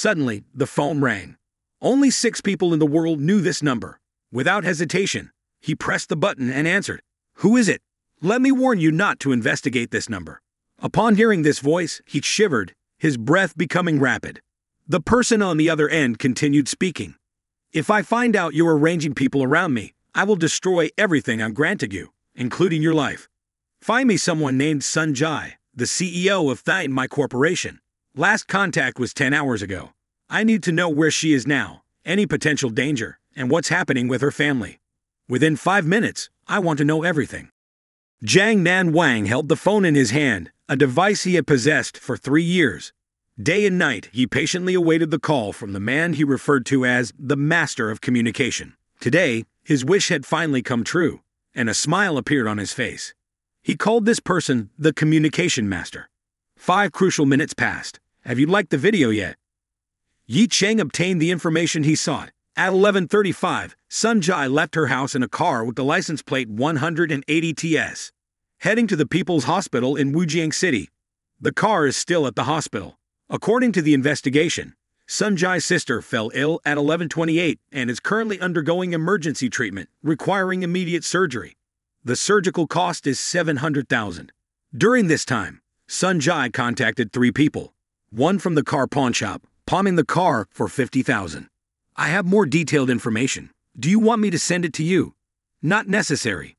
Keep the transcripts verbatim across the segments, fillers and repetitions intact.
Suddenly, the phone rang. Only six people in the world knew this number. Without hesitation, he pressed the button and answered, "Who is it? Let me warn you not to investigate this number." Upon hearing this voice, he shivered, his breath becoming rapid. The person on the other end continued speaking. "If I find out you're arranging people around me, I will destroy everything I'm granting you, including your life. Find me someone named Sun Jie, the C E O of Thaimai Corporation. Last contact was ten hours ago. I need to know where she is now, any potential danger, and what's happening with her family. Within five minutes, I want to know everything." Jiang Nanwang held the phone in his hand, a device he had possessed for three years. Day and night, he patiently awaited the call from the man he referred to as the master of communication. Today, his wish had finally come true, and a smile appeared on his face. He called this person the communication master. Five crucial minutes passed. "Have you liked the video yet?" Ye Cheng obtained the information he sought. At eleven thirty-five, Sun Jie left her house in a car with the license plate one eighty T S, heading to the People's Hospital in Wujiang City. The car is still at the hospital. According to the investigation, Sun Jie's sister fell ill at eleven twenty-eight and is currently undergoing emergency treatment, requiring immediate surgery. The surgical cost is seven hundred thousand dollars. During this time, Sun Jie contacted three people, one from the car pawn shop, palming the car for fifty thousand dollars. "I have more detailed information. Do you want me to send it to you?" "Not necessary."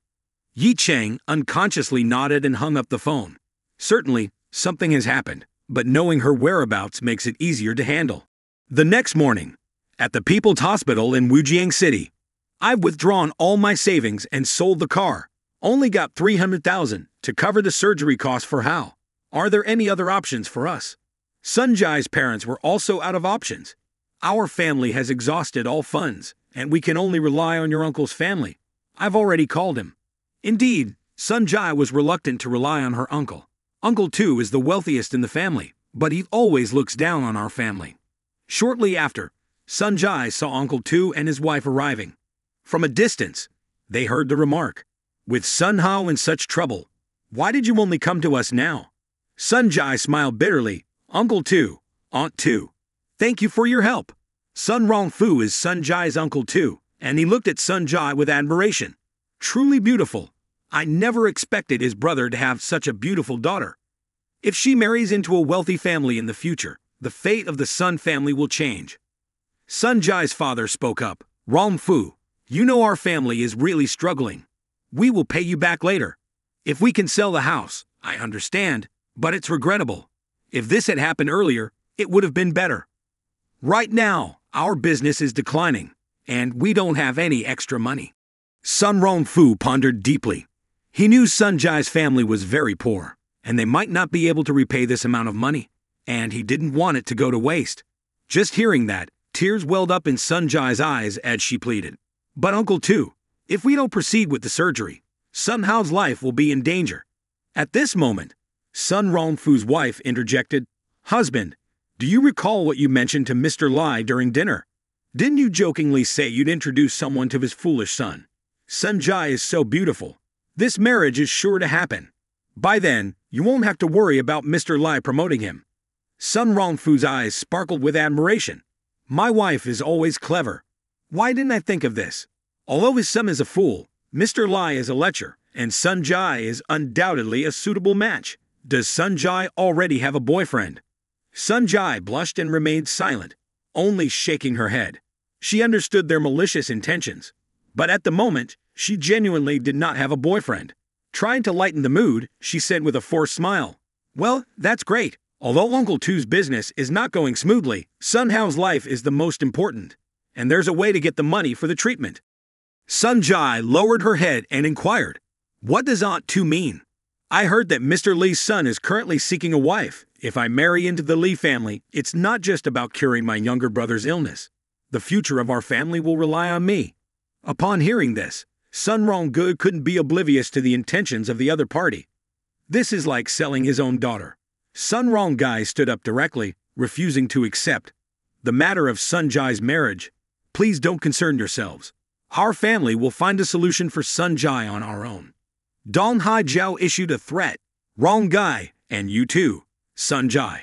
Ye Cheng unconsciously nodded and hung up the phone. Certainly, something has happened, but knowing her whereabouts makes it easier to handle. The next morning, at the People's Hospital in Wujiang City, "I've withdrawn all my savings and sold the car. Only got three hundred thousand dollars to cover the surgery costs for Hao. Are there any other options for us?" Sun Jie's parents were also out of options. "Our family has exhausted all funds, and we can only rely on your uncle's family. I've already called him." Indeed, Sun Jie was reluctant to rely on her uncle. Uncle too is the wealthiest in the family, but he always looks down on our family. Shortly after, Sun Jie saw Uncle Tu and his wife arriving. From a distance, they heard the remark, "With Sun Hao in such trouble, why did you only come to us now?" Sun Jie smiled bitterly, "Uncle Tu, Aunt Tu, thank you for your help." Sun Rongfu is Sun Jie's uncle too, and he looked at Sun Jie with admiration. "Truly beautiful. I never expected his brother to have such a beautiful daughter. If she marries into a wealthy family in the future, the fate of the Sun family will change." Sun Jie's father spoke up, "Rongfu, you know our family is really struggling. We will pay you back later. If we can sell the house, I understand, but it's regrettable. If this had happened earlier, it would have been better. Right now, our business is declining, and we don't have any extra money." Sun Rongfu pondered deeply. He knew Sun Jie's family was very poor, and they might not be able to repay this amount of money, and he didn't want it to go to waste. Just hearing that, tears welled up in Sun Jie's eyes as she pleaded, "But Uncle Tu, if we don't proceed with the surgery, Sun Hao's life will be in danger." At this moment, Sun Rongfu's wife interjected, "Husband, do you recall what you mentioned to Mister Lai during dinner? Didn't you jokingly say you'd introduce someone to his foolish son? Sun Jie is so beautiful. This marriage is sure to happen. By then, you won't have to worry about Mister Lai promoting him." Sun Rongfu's eyes sparkled with admiration. "My wife is always clever. Why didn't I think of this? Although his son is a fool, Mister Lai is a lecher, and Sun Jie is undoubtedly a suitable match. Does Sun Jie already have a boyfriend?" Sun Jie blushed and remained silent, only shaking her head. She understood their malicious intentions, but at the moment, she genuinely did not have a boyfriend. Trying to lighten the mood, she said with a forced smile, "Well, that's great. Although Uncle Tu's business is not going smoothly, Sun Hao's life is the most important, and there's a way to get the money for the treatment." Sun Jie lowered her head and inquired, "What does Aunt Tu mean?" "I heard that Mister Li's son is currently seeking a wife. If I marry into the Li family, it's not just about curing my younger brother's illness. The future of our family will rely on me." Upon hearing this, Sun Rongfu couldn't be oblivious to the intentions of the other party. This is like selling his own daughter. Sun Rongfu stood up directly, refusing to accept the matter of Sun Jie's marriage. "Please don't concern yourselves. Our family will find a solution for Sun Jie on our own." Dong Hai Jiao issued a threat, "Rongfu, and you too, Sun Jie.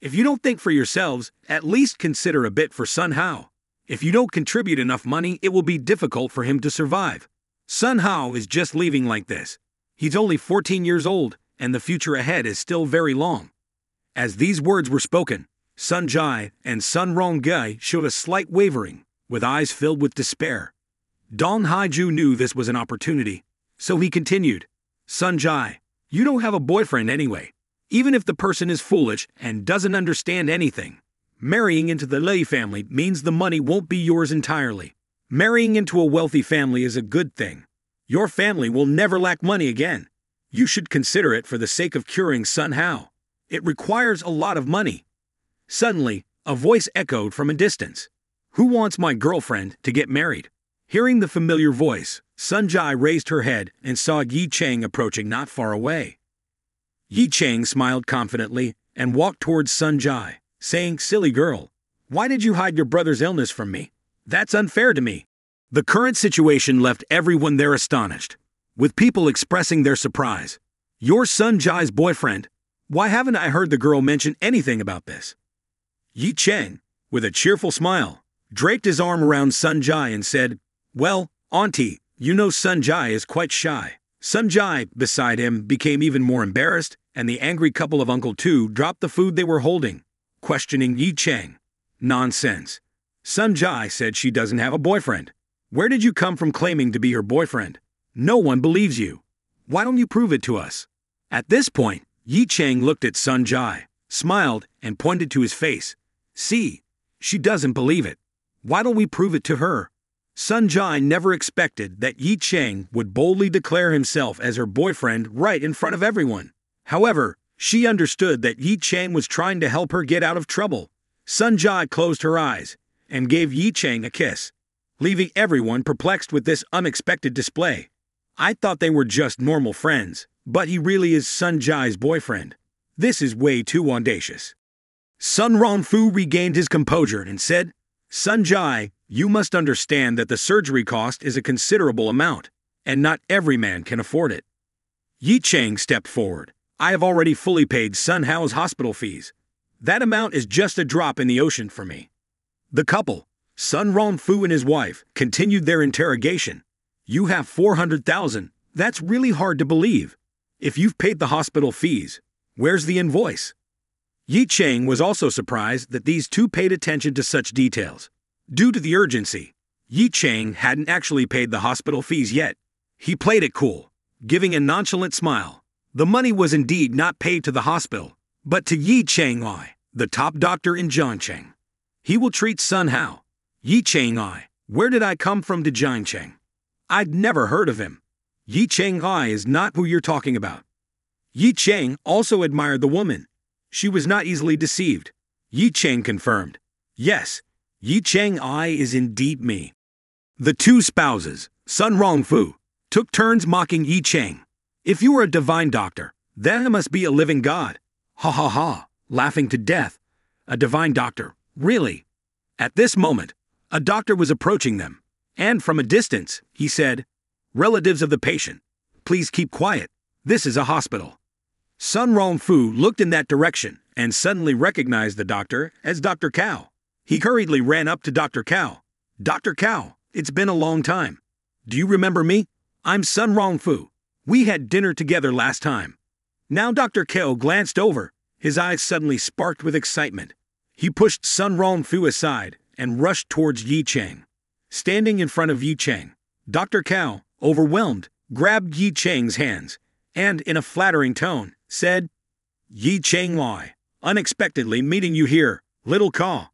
If you don't think for yourselves, at least consider a bit for Sun Hao. If you don't contribute enough money, it will be difficult for him to survive. Sun Hao is just leaving like this. He's only fourteen years old, and the future ahead is still very long. As these words were spoken, Sun Jie and Sun Rongfu showed a slight wavering, with eyes filled with despair. Dong Haiju knew this was an opportunity, so he continued, Sun Jie, you don't have a boyfriend anyway. Even if the person is foolish and doesn't understand anything, marrying into the Ye family means the money won't be yours entirely. Marrying into a wealthy family is a good thing. Your family will never lack money again. You should consider it for the sake of curing Sun Hao. It requires a lot of money. Suddenly, a voice echoed from a distance. Who wants my girlfriend to get married? Hearing the familiar voice, Sun Jie raised her head and saw Ye Cheng approaching not far away. Ye Cheng smiled confidently and walked towards Sun Jie, saying, Silly girl, why did you hide your brother's illness from me? That's unfair to me. The current situation left everyone there astonished, with people expressing their surprise. Your Sun Jie's boyfriend? Why haven't I heard the girl mention anything about this? Ye Cheng, with a cheerful smile, draped his arm around Sun Jie and said, Well, auntie, you know Sun Jie is quite shy. Sun Jie, beside him, became even more embarrassed, and the angry couple of Uncle Tu dropped the food they were holding, questioning Ye Cheng. Nonsense. Sun Jie said she doesn't have a boyfriend. Where did you come from claiming to be her boyfriend? No one believes you. Why don't you prove it to us? At this point, Ye Cheng looked at Sun Jie, smiled, and pointed to his face. See, she doesn't believe it. Why don't we prove it to her? Sun Jie never expected that Ye Cheng would boldly declare himself as her boyfriend right in front of everyone. However, she understood that Ye Cheng was trying to help her get out of trouble. Sun Jie closed her eyes and gave Ye Cheng a kiss, leaving everyone perplexed with this unexpected display. I thought they were just normal friends, but he really is Sun Jie's boyfriend. This is way too audacious. Sun Rongfu regained his composure and said, Sun Jie, you must understand that the surgery cost is a considerable amount, and not every man can afford it. Ye Cheng stepped forward. I have already fully paid Sun Hao's hospital fees. That amount is just a drop in the ocean for me. The couple, Sun Rongfu and his wife, continued their interrogation. You have four hundred thousand. That's really hard to believe. If you've paid the hospital fees, where's the invoice? Ye Cheng was also surprised that these two paid attention to such details. Due to the urgency, Ye Cheng hadn't actually paid the hospital fees yet. He played it cool, giving a nonchalant smile. The money was indeed not paid to the hospital, but to Ye Cheng I, the top doctor in Jiangcheng. He will treat Sun Hao. Ye Cheng I, where did I come from to Jiangcheng? I'd never heard of him. Ye Cheng I is not who you're talking about. Ye Cheng also admired the woman. She was not easily deceived. Ye Cheng confirmed. Yes, Ye Cheng I is indeed me. The two spouses, Sun Rongfu, took turns mocking Ye Cheng. If you were a divine doctor, then it must be a living god. Ha ha ha, laughing to death. A divine doctor, really? At this moment, a doctor was approaching them, and from a distance, he said, Relatives of the patient, please keep quiet. This is a hospital. Sun Rongfu looked in that direction and suddenly recognized the doctor as Doctor Qiao. He hurriedly ran up to Doctor Qiao. Doctor Qiao, it's been a long time. Do you remember me? I'm Sun Rongfu. We had dinner together last time. Now Doctor Qiao glanced over. His eyes suddenly sparked with excitement. He pushed Sun Rongfu aside and rushed towards Ye Cheng. Standing in front of Ye Cheng, Doctor Qiao, overwhelmed, grabbed Ye Cheng's hands, and, in a flattering tone, said, Ye Cheng Lai, unexpectedly meeting you here, little Qiao.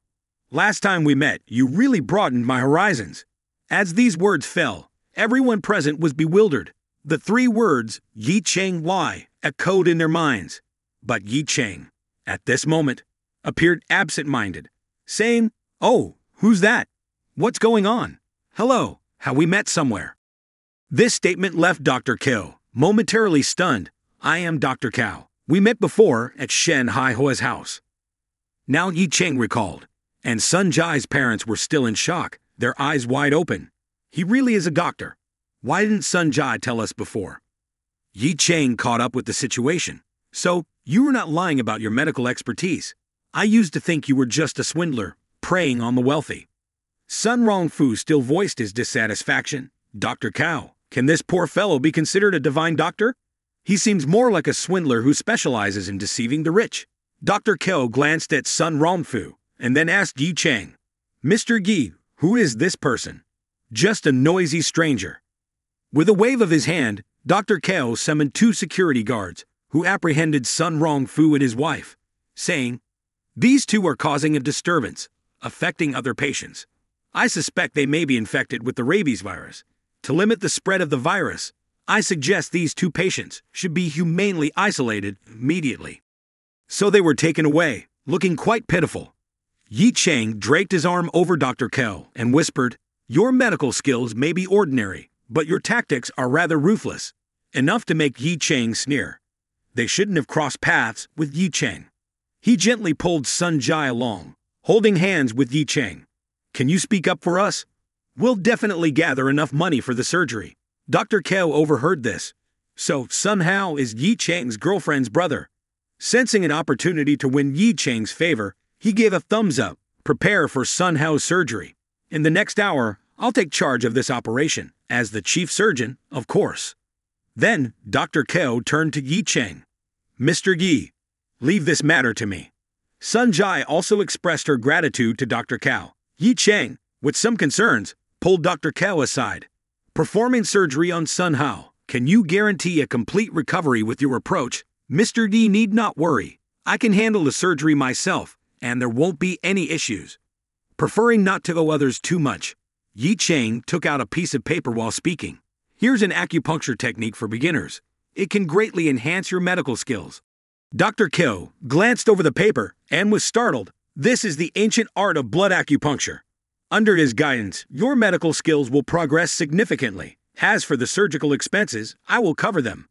Last time we met, you really broadened my horizons. As these words fell, everyone present was bewildered. The three words, Ye Cheng Lai, echoed in their minds. But Ye Cheng, at this moment, appeared absent-minded, saying, Oh, who's that? What's going on? Hello, how we met somewhere. This statement left Doctor Qiao momentarily stunned. I am Doctor Qiao. We met before at Shen Hai Hua's house. Now Ye Cheng recalled, and Sun Jie's parents were still in shock, their eyes wide open. He really is a doctor. Why didn't Sun Jie tell us before? Ye Cheng caught up with the situation. So, you were not lying about your medical expertise. I used to think you were just a swindler, preying on the wealthy. Sun Rongfu still voiced his dissatisfaction. Doctor Qiao, can this poor fellow be considered a divine doctor? He seems more like a swindler who specializes in deceiving the rich. Doctor Qiao glanced at Sun Rongfu, and then asked Ye Cheng, Mister Yi, who is this person? Just a noisy stranger. With a wave of his hand, Doctor Qiao summoned two security guards, who apprehended Sun Rongfu and his wife, saying, These two are causing a disturbance, affecting other patients. I suspect they may be infected with the rabies virus. To limit the spread of the virus, I suggest these two patients should be humanely isolated immediately. So they were taken away, looking quite pitiful. Ye Cheng draped his arm over Doctor Qiao and whispered, Your medical skills may be ordinary, but your tactics are rather ruthless, enough to make Ye Cheng sneer. They shouldn't have crossed paths with Ye Cheng. He gently pulled Sun Jie along, holding hands with Ye Cheng. Can you speak up for us? We'll definitely gather enough money for the surgery. Doctor Qiao overheard this. So Sun Hao is Yi Cheng's girlfriend's brother. Sensing an opportunity to win Yi Cheng's favor, he gave a thumbs up, prepare for Sun Hao's surgery. In the next hour, I'll take charge of this operation, as the chief surgeon, of course. Then, Doctor Qiao turned to Ye Cheng. Mister Yi, leave this matter to me. Sun Jie also expressed her gratitude to Doctor Qiao. Ye Cheng, with some concerns, pulled Doctor Qiao aside. Performing surgery on Sun Hao, can you guarantee a complete recovery with your approach? Mister Yi need not worry. I can handle the surgery myself, and there won't be any issues. Preferring not to owe others too much, Ye Cheng took out a piece of paper while speaking. Here's an acupuncture technique for beginners. It can greatly enhance your medical skills. Doctor Qiao glanced over the paper and was startled. This is the ancient art of blood acupuncture. Under his guidance, your medical skills will progress significantly. As for the surgical expenses, I will cover them.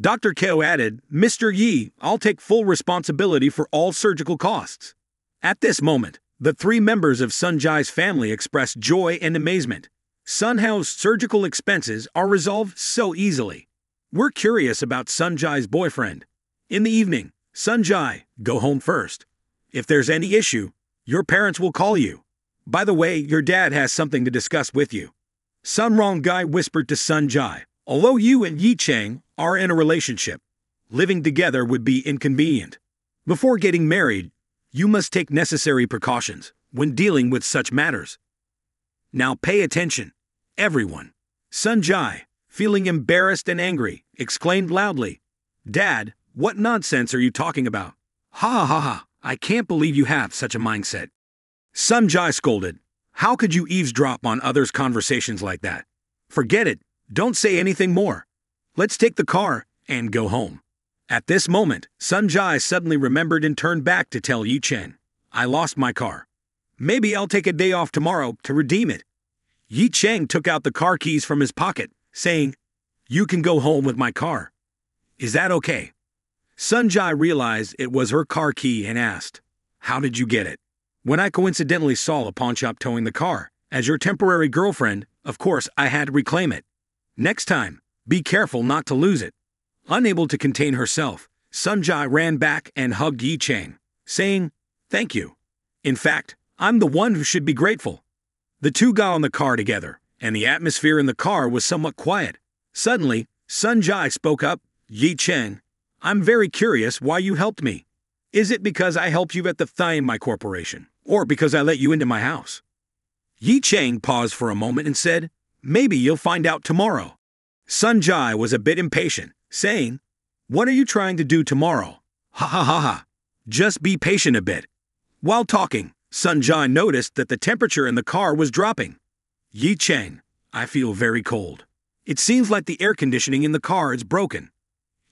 Doctor Qiao added, Mister Yi, I'll take full responsibility for all surgical costs. At this moment, the three members of Sun Jie's family expressed joy and amazement. Sun Hao's surgical expenses are resolved so easily. We're curious about Sun Jie's boyfriend. In the evening, Sun Jie, go home first. If there's any issue, your parents will call you. By the way, your dad has something to discuss with you. Sun Rongfu whispered to Sun Jie, although you and Ye Cheng are in a relationship, living together would be inconvenient. Before getting married, you must take necessary precautions when dealing with such matters. Now pay attention, everyone. Sun Jie, feeling embarrassed and angry, exclaimed loudly, Dad, what nonsense are you talking about? Ha ha ha, I can't believe you have such a mindset. Sun Jie scolded, How could you eavesdrop on others' conversations like that? Forget it, don't say anything more. Let's take the car and go home. At this moment, Sun Jie suddenly remembered and turned back to tell Ye Cheng, I lost my car. Maybe I'll take a day off tomorrow to redeem it. Ye Cheng took out the car keys from his pocket, saying, You can go home with my car. Is that okay? Sun Jie realized it was her car key and asked, How did you get it? When I coincidentally saw a pawn shop towing the car, as your temporary girlfriend, of course I had to reclaim it. Next time, be careful not to lose it. Unable to contain herself, Sun Jie ran back and hugged Ye Cheng, saying, Thank you. In fact, I'm the one who should be grateful. The two got on the car together, and the atmosphere in the car was somewhat quiet. Suddenly, Sun Jie spoke up, Ye Cheng, I'm very curious why you helped me. Is it because I helped you at the Thaimai Corporation, or because I let you into my house? Ye Cheng paused for a moment and said, Maybe you'll find out tomorrow. Sun Jie was a bit impatient, saying, What are you trying to do tomorrow? Ha ha ha ha. Just be patient a bit. While talking, Sun Jie noticed that the temperature in the car was dropping. Ye Cheng, I feel very cold. It seems like the air conditioning in the car is broken.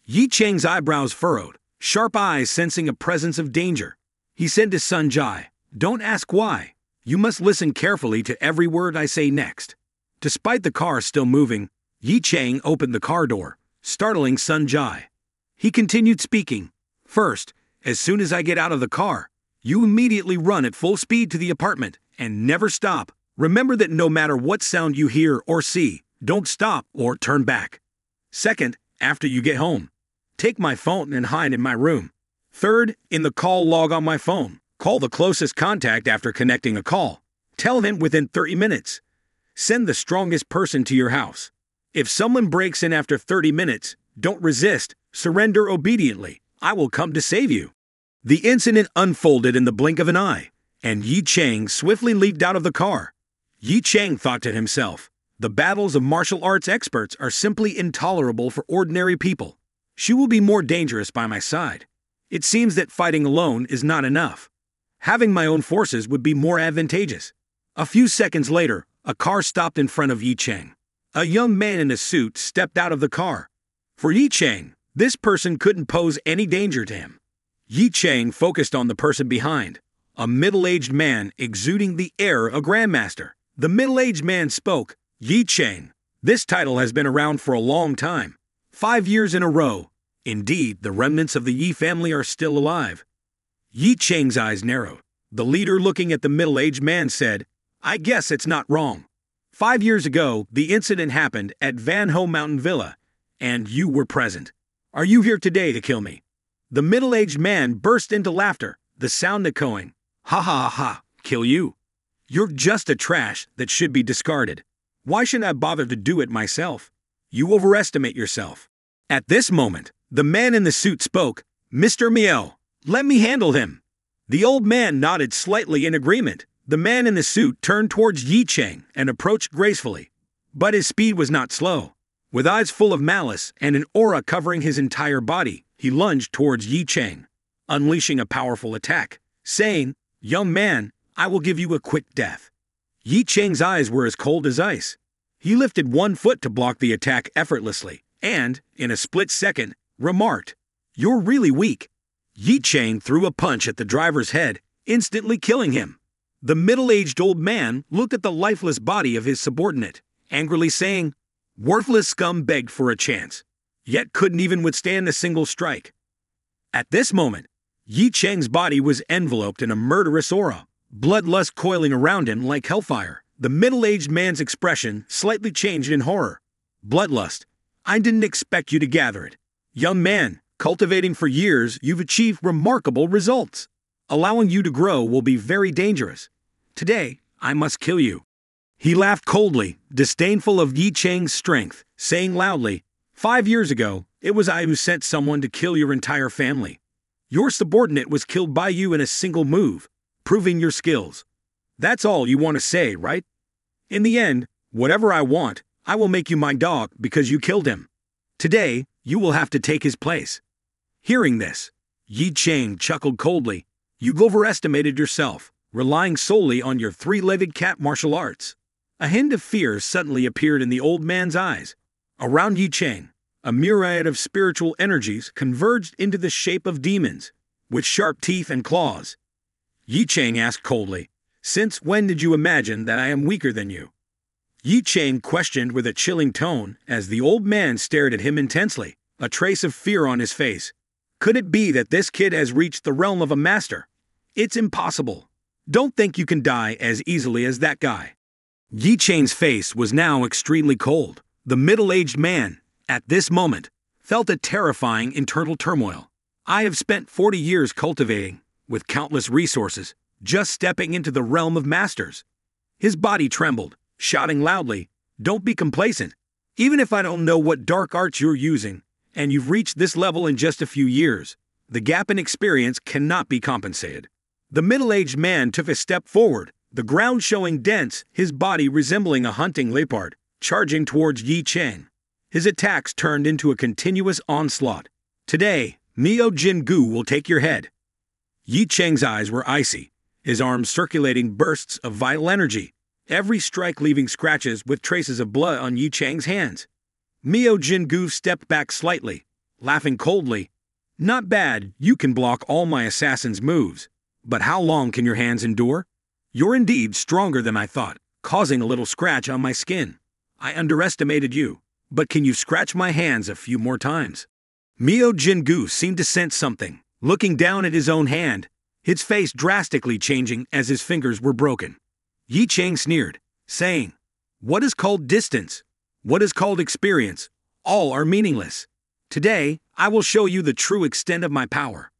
Ye Cheng's eyebrows furrowed, sharp eyes sensing a presence of danger. He said to Sun Jie, Don't ask why. You must listen carefully to every word I say next. Despite the car still moving, Ye Cheng opened the car door, startling Sun Jie. He continued speaking. First, as soon as I get out of the car, you immediately run at full speed to the apartment and never stop. Remember that no matter what sound you hear or see, don't stop or turn back. Second, after you get home, take my phone and hide in my room. Third, in the call log on my phone, Call the closest contact after connecting a call. Tell them within thirty minutes. Send the strongest person to your house. If someone breaks in after thirty minutes, don't resist, surrender obediently. I will come to save you. The incident unfolded in the blink of an eye, and Ye Cheng swiftly leaped out of the car. Ye Cheng thought to himself, the battles of martial arts experts are simply intolerable for ordinary people. She will be more dangerous by my side. It seems that fighting alone is not enough. Having my own forces would be more advantageous. A few seconds later, a car stopped in front of Ye Cheng. A young man in a suit stepped out of the car. For Ye Cheng, this person couldn't pose any danger to him. Ye Cheng focused on the person behind, a middle-aged man exuding the air of a grandmaster. The middle-aged man spoke, "Ye Cheng, this title has been around for a long time, five years in a row. Indeed, the remnants of the Yi family are still alive." Ye Cheng's eyes narrowed. The leader, looking at the middle-aged man, said, "I guess it's not wrong. Five years ago, the incident happened at Van Ho Mountain Villa, and you were present. Are you here today to kill me?" The middle-aged man burst into laughter, the sound echoing, "Ha ha ha ha, kill you. You're just a trash that should be discarded. Why should I bother to do it myself? You overestimate yourself." At this moment, the man in the suit spoke, "Mister Miao, let me handle him." The old man nodded slightly in agreement. The man in the suit turned towards Ye Cheng and approached gracefully, but his speed was not slow. With eyes full of malice and an aura covering his entire body, he lunged towards Ye Cheng, unleashing a powerful attack, saying, "Young man, I will give you a quick death." Ye Cheng's eyes were as cold as ice. He lifted one foot to block the attack effortlessly, and, in a split second, remarked, "You're really weak." Ye Cheng threw a punch at the driver's head, instantly killing him. The middle-aged old man looked at the lifeless body of his subordinate, angrily saying, "Worthless scum begged for a chance, yet couldn't even withstand a single strike." At this moment, Ye Cheng's body was enveloped in a murderous aura, bloodlust coiling around him like hellfire. The middle-aged man's expression slightly changed in horror. "Bloodlust, I didn't expect you to gather it. Young man, cultivating for years, you've achieved remarkable results. Allowing you to grow will be very dangerous. Today, I must kill you." He laughed coldly, disdainful of Ye Cheng's strength, saying loudly, "Five years ago, it was I who sent someone to kill your entire family. Your subordinate was killed by you in a single move, proving your skills. That's all you want to say, right? In the end, whatever I want, I will make you my dog because you killed him. Today, you will have to take his place." Hearing this, Ye Cheng chuckled coldly. "You've overestimated yourself, relying solely on your three-legged cat martial arts." A hint of fear suddenly appeared in the old man's eyes. Around Ye Cheng, a myriad of spiritual energies converged into the shape of demons, with sharp teeth and claws. Ye Cheng asked coldly, "Since when did you imagine that I am weaker than you?" Ye Cheng questioned with a chilling tone as the old man stared at him intensely, a trace of fear on his face. Could it be that this kid has reached the realm of a master? It's impossible. Don't think you can die as easily as that guy. Ye Cheng's face was now extremely cold. The middle-aged man, at this moment, felt a terrifying internal turmoil. "I have spent forty years cultivating, with countless resources, just stepping into the realm of masters." His body trembled, shouting loudly, "Don't be complacent. Even if I don't know what dark arts you're using, and you've reached this level in just a few years, the gap in experience cannot be compensated." The middle-aged man took a step forward, the ground showing dents, his body resembling a hunting leopard, charging towards Ye Cheng. His attacks turned into a continuous onslaught. "Today, Miao Jinggu will take your head." Ye Cheng's eyes were icy, his arms circulating bursts of vital energy, every strike leaving scratches with traces of blood on Ye Cheng's hands. Miao Jinggu stepped back slightly, laughing coldly. "Not bad, you can block all my assassin's moves, but how long can your hands endure? You're indeed stronger than I thought, causing a little scratch on my skin. I underestimated you, but can you scratch my hands a few more times?" Miao Jinggu seemed to sense something, looking down at his own hand, his face drastically changing as his fingers were broken. Ye Cheng sneered, saying, "What is called distance? What is called experience? All are meaningless. Today, I will show you the true extent of my power."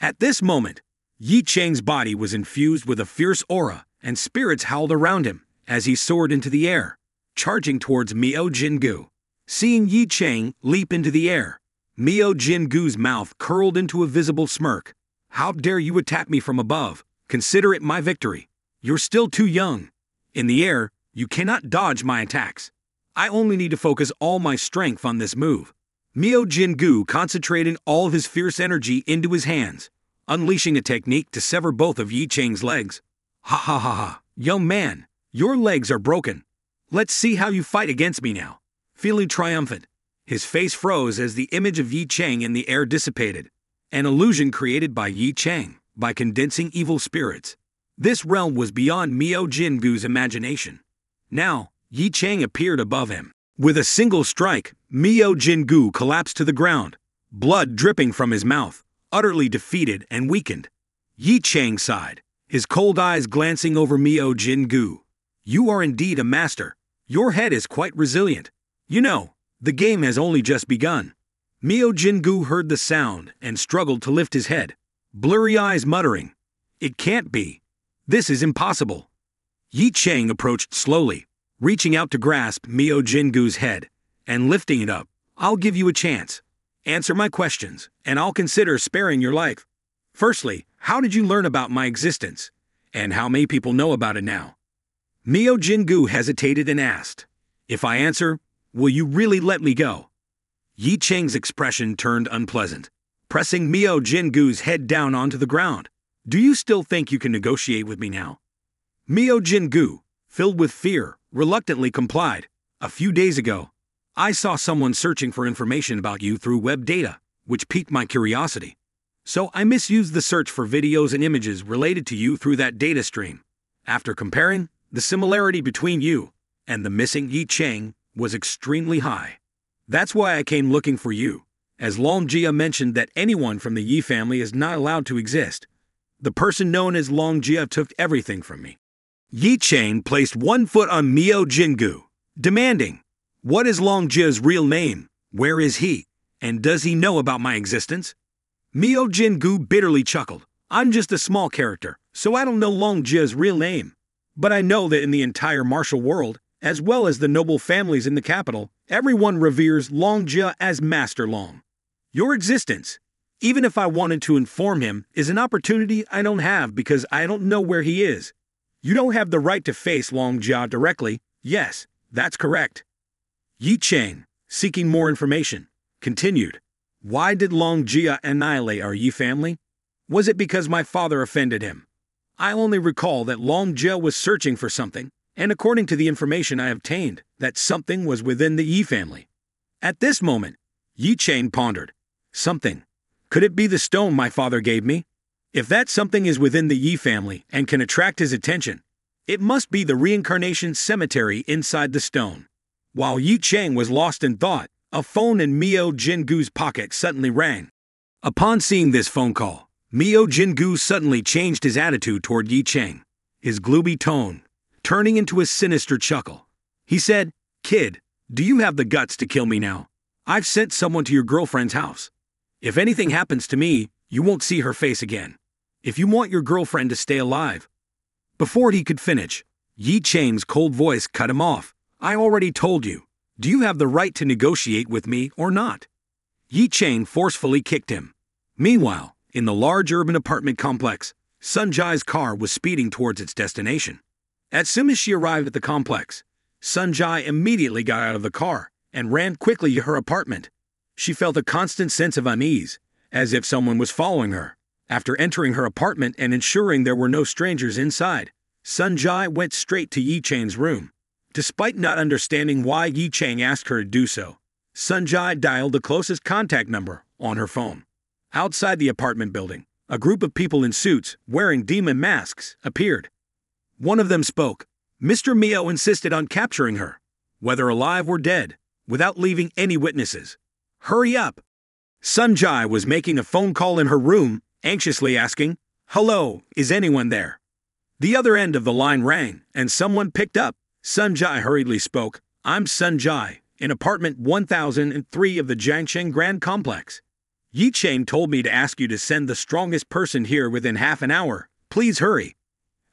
At this moment, Ye Cheng's body was infused with a fierce aura, and spirits howled around him as he soared into the air, charging towards Miao Jinggu. Seeing Ye Cheng leap into the air, Miao Jinggu's mouth curled into a visible smirk. "How dare you attack me from above? Consider it my victory. You're still too young. In the air, you cannot dodge my attacks. I only need to focus all my strength on this move." Miao Jinggu concentrated all of his fierce energy into his hands, unleashing a technique to sever both of Yi Cheng's legs. "Ha ha ha ha, young man, your legs are broken. Let's see how you fight against me now." Feeling triumphant, his face froze as the image of Ye Cheng in the air dissipated, an illusion created by Ye Cheng by condensing evil spirits. This realm was beyond Miao Jinggu's imagination. Now, Ye Cheng appeared above him. With a single strike, Miao Jinggu collapsed to the ground, blood dripping from his mouth, utterly defeated and weakened. Ye Cheng sighed, his cold eyes glancing over Miao Jinggu. "You are indeed a master. Your head is quite resilient. You know, the game has only just begun." Miao Jinggu heard the sound and struggled to lift his head, blurry eyes muttering, "It can't be. This is impossible." Ye Cheng approached slowly, reaching out to grasp Miao Jinggu's head and lifting it up. "I'll give you a chance. Answer my questions, and I'll consider sparing your life. Firstly, how did you learn about my existence? And how many people know about it now?" Miao Jinggu hesitated and asked, "If I answer, will you really let me go?" Yi Cheng's expression turned unpleasant, pressing Miao Jinggu's head down onto the ground. "Do you still think you can negotiate with me now?" Miao Jinggu, filled with fear, reluctantly complied. "A few days ago, I saw someone searching for information about you through web data, which piqued my curiosity. So I misused the search for videos and images related to you through that data stream. After comparing, the similarity between you and the missing Ye Cheng was extremely high. That's why I came looking for you, as Long Jia mentioned that anyone from the Yi family is not allowed to exist. The person known as Long Jia took everything from me." Ye Cheng placed one foot on Miao Jinggu, demanding, "What is Long Jia's real name? Where is he? And does he know about my existence?" Miao Jinggu bitterly chuckled, "I'm just a small character, so I don't know Long Jia's real name. But I know that in the entire martial world, as well as the noble families in the capital, everyone reveres Long Jia as Master Long. Your existence, even if I wanted to inform him, is an opportunity I don't have because I don't know where he is. You don't have the right to face Long Jia directly." "Yes, that's correct." Ye Cheng, seeking more information, continued, "Why did Long Jia annihilate our Yi family? Was it because my father offended him? I only recall that Long Jia was searching for something, and according to the information I obtained, that something was within the Yi family." At this moment, Ye Cheng pondered. "Something. Could it be the stone my father gave me? If that something is within the Yi family and can attract his attention, it must be the reincarnation cemetery inside the stone." While Ye Cheng was lost in thought, a phone in Miao Jinggu's pocket suddenly rang. Upon seeing this phone call, Miao Jinggu suddenly changed his attitude toward Ye Cheng, his gloomy tone turning into a sinister chuckle. He said, "Kid, do you have the guts to kill me now? I've sent someone to your girlfriend's house. If anything happens to me, you won't see her face again. If you want your girlfriend to stay alive." Before he could finish, Ye Cheng's cold voice cut him off. "I already told you. Do you have the right to negotiate with me or not?" Ye Cheng forcefully kicked him. Meanwhile, in the large urban apartment complex, Sun Jie's car was speeding towards its destination. As soon as she arrived at the complex, Sun Jie immediately got out of the car and ran quickly to her apartment. She felt a constant sense of unease, as if someone was following her. After entering her apartment and ensuring there were no strangers inside, Sun Jie went straight to Ye Cheng's room. Despite not understanding why Ye Cheng asked her to do so, Sun Jie dialed the closest contact number on her phone. Outside the apartment building, a group of people in suits wearing demon masks appeared. One of them spoke. "Mister Miao insisted on capturing her, whether alive or dead, without leaving any witnesses. Hurry up!" Sun Jie was making a phone call in her room, anxiously asking, "Hello, is anyone there?" The other end of the line rang, and someone picked up. Sun Jie hurriedly spoke, "I'm Sun Jie, in apartment one thousand three of the Jiangcheng Grand Complex. Ye Cheng told me to ask you to send the strongest person here within half an hour. Please hurry.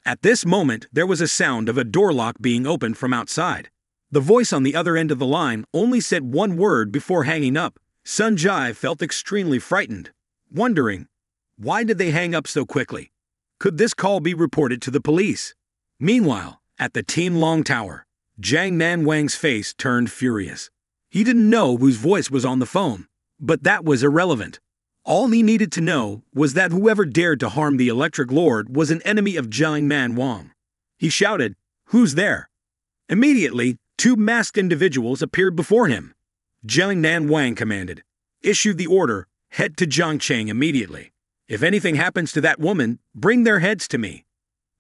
At this moment, there was a sound of a door lock being opened from outside. The voice on the other end of the line only said one word before hanging up. Sun Jie felt extremely frightened, wondering, why did they hang up so quickly? Could this call be reported to the police? Meanwhile, at the Tianlang Tower, Jiang Nanwang's face turned furious. He didn't know whose voice was on the phone, but that was irrelevant. All he needed to know was that whoever dared to harm the Electric Lord was an enemy of Jiang Nanwang. He shouted, "Who's there?" Immediately, two masked individuals appeared before him. Jiang Nanwang commanded, issued the order, "Head to Jiangcheng immediately. If anything happens to that woman, bring their heads to me."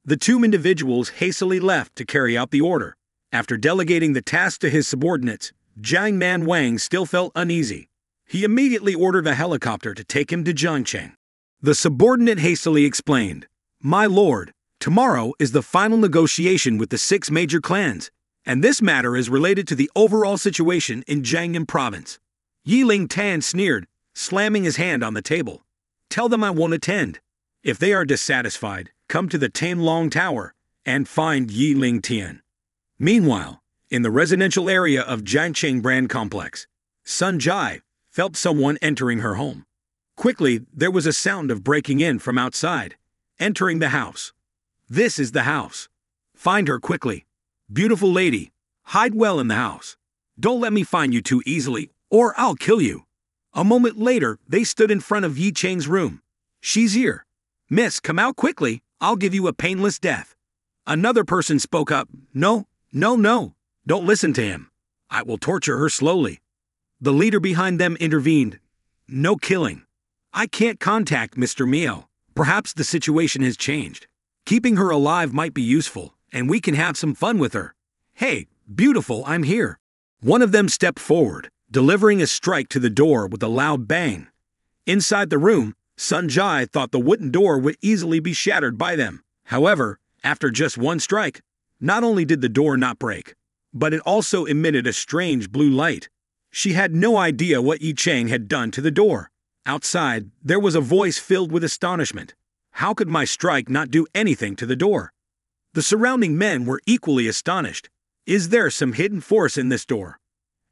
The two individuals hastily left to carry out the order. After delegating the task to his subordinates, Jiang Nanwang still felt uneasy. He immediately ordered a helicopter to take him to Jiangcheng. The subordinate hastily explained, "My lord, tomorrow is the final negotiation with the six major clans, and this matter is related to the overall situation in Jiangnan province." Yi Ling Tan sneered, slamming his hand on the table. "Tell them I won't attend. If they are dissatisfied, come to the Tianlang Tower and find Yi Ling Tian." Meanwhile, in the residential area of Jiangcheng Grand Complex, Sun Jie felt someone entering her home. Quickly, there was a sound of breaking in from outside, entering the house. "This is the house. Find her quickly. Beautiful lady, hide well in the house. Don't let me find you too easily, or I'll kill you." A moment later, they stood in front of Yi Cheng's room. "She's here. Miss, come out quickly, I'll give you a painless death." Another person spoke up, "No, no, no, don't listen to him. I will torture her slowly." The leader behind them intervened, "No killing. I can't contact Mister Miao. Perhaps the situation has changed. Keeping her alive might be useful, and we can have some fun with her. Hey, beautiful, I'm here." One of them stepped forward, delivering a strike to the door with a loud bang. Inside the room, Sun Jie thought the wooden door would easily be shattered by them. However, after just one strike, not only did the door not break, but it also emitted a strange blue light. She had no idea what Ye Cheng had done to the door. Outside, there was a voice filled with astonishment. "How could my strike not do anything to the door?" The surrounding men were equally astonished. "Is there some hidden force in this door?"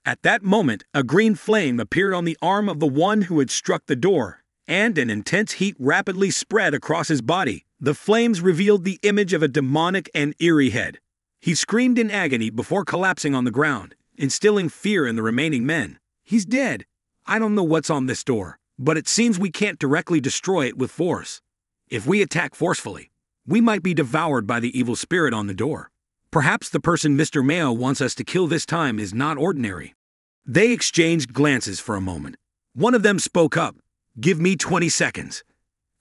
At that moment, a green flame appeared on the arm of the one who had struck the door, and an intense heat rapidly spread across his body. The flames revealed the image of a demonic and eerie head. He screamed in agony before collapsing on the ground, instilling fear in the remaining men. "He's dead. I don't know what's on this door, but it seems we can't directly destroy it with force. If we attack forcefully, we might be devoured by the evil spirit on the door. Perhaps the person Mister Mayo wants us to kill this time is not ordinary." They exchanged glances for a moment. One of them spoke up, "Give me twenty seconds.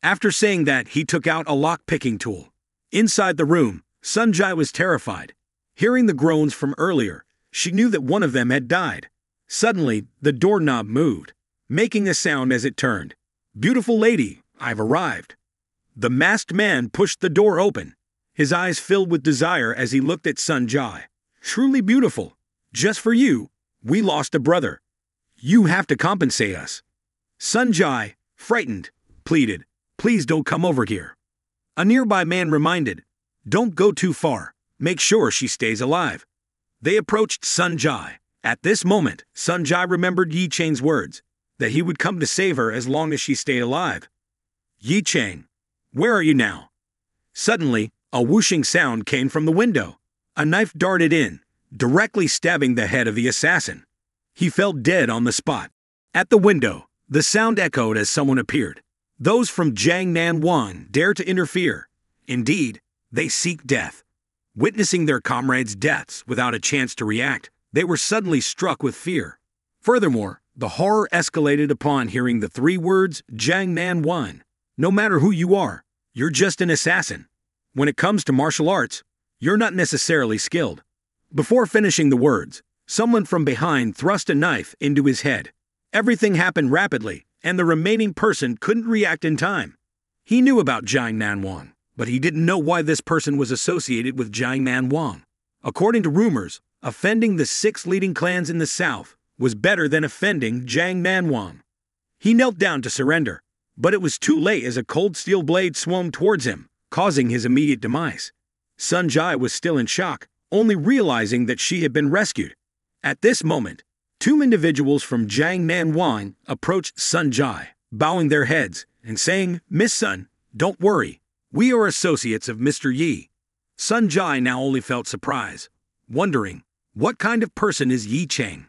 After saying that, he took out a lock-picking tool. Inside the room, Sun Jie was terrified. Hearing the groans from earlier, she knew that one of them had died. Suddenly, the doorknob moved, making a sound as it turned. "Beautiful lady, I've arrived." The masked man pushed the door open, his eyes filled with desire as he looked at Sun Jie. "Truly beautiful. Just for you, we lost a brother. You have to compensate us." Sun Jie, frightened, pleaded, "Please don't come over here." A nearby man reminded, "Don't go too far. Make sure she stays alive." They approached Sun Jie. At this moment, Sun Jie remembered Yi Cheng's words, that he would come to save her as long as she stayed alive. "Ye Cheng, where are you now?" Suddenly, a whooshing sound came from the window. A knife darted in, directly stabbing the head of the assassin. He fell dead on the spot. At the window, the sound echoed as someone appeared. Those from Jiang Nanwang dare to interfere. Indeed, they seek death. Witnessing their comrades' deaths without a chance to react, they were suddenly struck with fear. Furthermore, the horror escalated upon hearing the three words, "Jiang Nanwang. No matter who you are, you're just an assassin. When it comes to martial arts, you're not necessarily skilled." Before finishing the words, someone from behind thrust a knife into his head. Everything happened rapidly, and the remaining person couldn't react in time. He knew about Jiang Nanwang, but he didn't know why this person was associated with Jiang Nanwang. According to rumors, offending the six leading clans in the south was better than offending Jiang Nanwang. He knelt down to surrender, but it was too late as a cold steel blade swung towards him, causing his immediate demise. Sun Jie was still in shock, only realizing that she had been rescued. At this moment, two individuals from Jiang Nanwang approached Sun Jie, bowing their heads and saying, "Miss Sun, don't worry. We are associates of Mister Yi." Sun Jie now only felt surprise, wondering, what kind of person is Ye Cheng?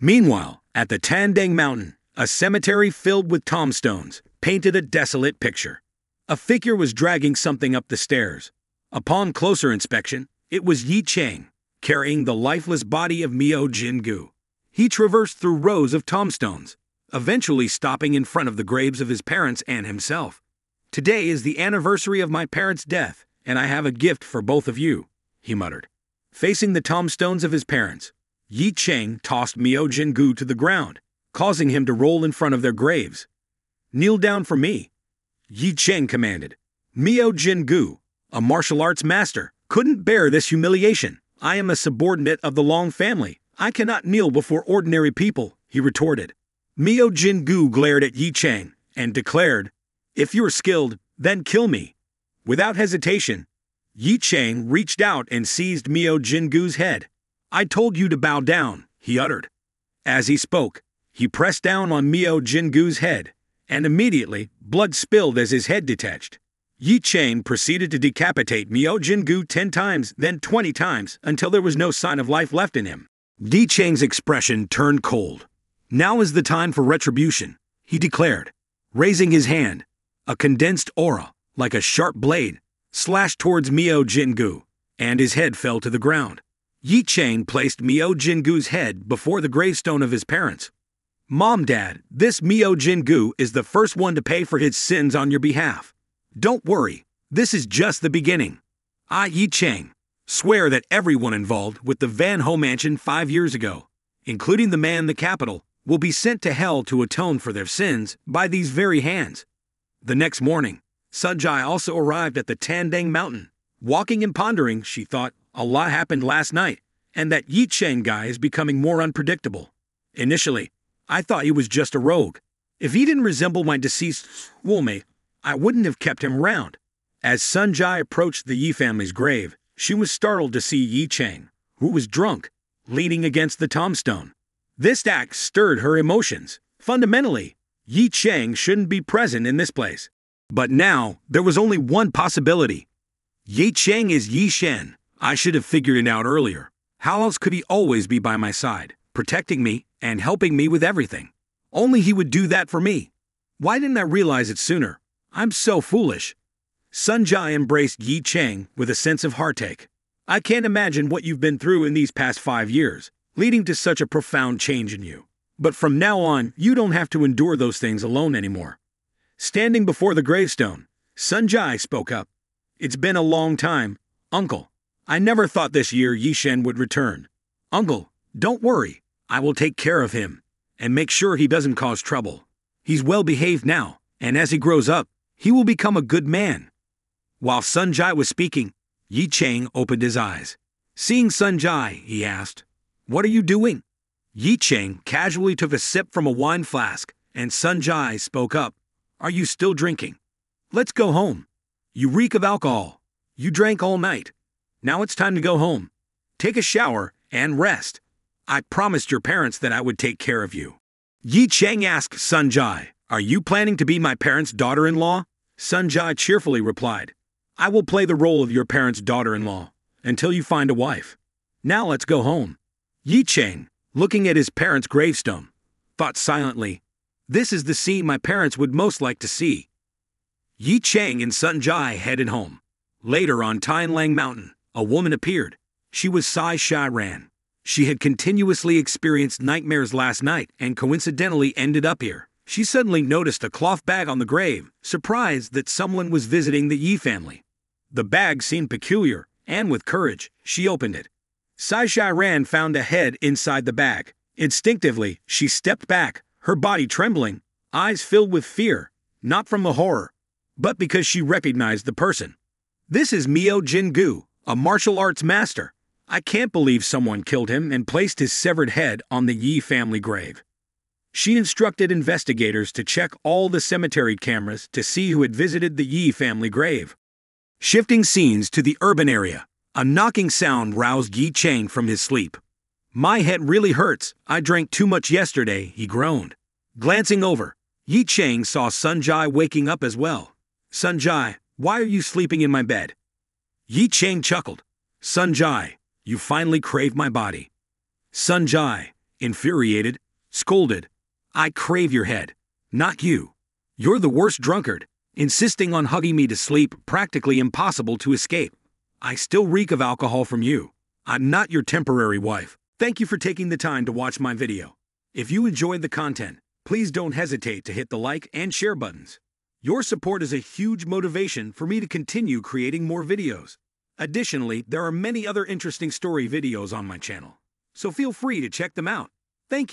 Meanwhile, at the Tianlang Mountain, a cemetery filled with tombstones painted a desolate picture. A figure was dragging something up the stairs. Upon closer inspection, it was Ye Cheng, carrying the lifeless body of Miao Jinggu. He traversed through rows of tombstones, eventually stopping in front of the graves of his parents and himself. "Today is the anniversary of my parents' death, and I have a gift for both of you," he muttered. Facing the tombstones of his parents, Ye Cheng tossed Miao Jinggu to the ground, causing him to roll in front of their graves. "Kneel down for me," Ye Cheng commanded. Miao Jinggu, a martial arts master, couldn't bear this humiliation. "I am a subordinate of the Long family. I cannot kneel before ordinary people," he retorted. Miao Jinggu glared at Ye Cheng and declared, "If you are skilled, then kill me." Without hesitation, Ye Cheng reached out and seized Miao Jinggu's head. "I told you to bow down," he uttered. As he spoke, he pressed down on Miao Jinggu's head, and immediately blood spilled as his head detached. Ye Cheng proceeded to decapitate Miao Jinggu ten times, then twenty times, until there was no sign of life left in him. Ye Cheng's expression turned cold. "Now is the time for retribution," he declared. Raising his hand, a condensed aura, like a sharp blade, slashed towards Miao Jinggu, and his head fell to the ground. Ye Cheng placed Miao Jinggu's head before the gravestone of his parents. "Mom, Dad, this Miao Jinggu is the first one to pay for his sins on your behalf. Don't worry, this is just the beginning. I, Ye Cheng, swear that everyone involved with the Van Ho Mansion five years ago, including the man in the capital, will be sent to hell to atone for their sins by these very hands." The next morning, Sun Jie also arrived at the Tianlang Mountain. Walking and pondering, she thought, a lot happened last night, and that Ye Cheng guy is becoming more unpredictable. Initially, I thought he was just a rogue. If he didn't resemble my deceased schoolmate, I wouldn't have kept him round. As Sun Jie approached the Yi family's grave, she was startled to see Ye Cheng, who was drunk, leaning against the tombstone. This act stirred her emotions. Fundamentally, Ye Cheng shouldn't be present in this place. But now, there was only one possibility. Ye Cheng is Ye Shen. I should have figured it out earlier. How else could he always be by my side, protecting me and helping me with everything? Only he would do that for me. Why didn't I realize it sooner? I'm so foolish. Sun Jie embraced Ye Cheng with a sense of heartache. "I can't imagine what you've been through in these past five years, leading to such a profound change in you. But from now on, you don't have to endure those things alone anymore." Standing before the gravestone, Sun Jie spoke up. "It's been a long time, Uncle. I never thought this year Ye Shen would return. Uncle, don't worry. I will take care of him and make sure he doesn't cause trouble. He's well-behaved now, and as he grows up, he will become a good man." While Sun Jie was speaking, Ye Cheng opened his eyes. Seeing Sun Jie, he asked, "What are you doing?" Ye Cheng casually took a sip from a wine flask, and Sun Jie spoke up. "Are you still drinking? Let's go home. You reek of alcohol. You drank all night. Now it's time to go home. Take a shower and rest. I promised your parents that I would take care of you." Ye Cheng asked Sun Jie, "Are you planning to be my parents' daughter-in-law?" Sun Jie cheerfully replied, "I will play the role of your parents' daughter-in-law until you find a wife. Now let's go home." Ye Cheng, looking at his parents' gravestone, thought silently, "This is the scene my parents would most like to see." Ye Cheng and Sun Jie headed home. Later on Tianlang Mountain, a woman appeared. She was Sai Shai Ran. She had continuously experienced nightmares last night and coincidentally ended up here. She suddenly noticed a cloth bag on the grave, surprised that someone was visiting the Yi family. The bag seemed peculiar, and with courage, she opened it. Sai Shai Ran found a head inside the bag. Instinctively, she stepped back, her body trembling, eyes filled with fear, not from the horror, but because she recognized the person. "This is Miao Jinggu, a martial arts master. I can't believe someone killed him and placed his severed head on the Yi family grave." She instructed investigators to check all the cemetery cameras to see who had visited the Yi family grave. Shifting scenes to the urban area, a knocking sound roused Ye Cheng from his sleep. "My head really hurts, I drank too much yesterday," he groaned. Glancing over, Ye Cheng saw Sun Jie waking up as well. "Sun Jie, why are you sleeping in my bed?" Ye Cheng chuckled. "Sun Jie, you finally crave my body." Sun Jie, infuriated, scolded. "I crave your head, not you. You're the worst drunkard, insisting on hugging me to sleep, practically impossible to escape. I still reek of alcohol from you. I'm not your temporary wife." Thank you for taking the time to watch my video. If you enjoyed the content, please don't hesitate to hit the like and share buttons. Your support is a huge motivation for me to continue creating more videos. Additionally, there are many other interesting story videos on my channel, so feel free to check them out. Thank you.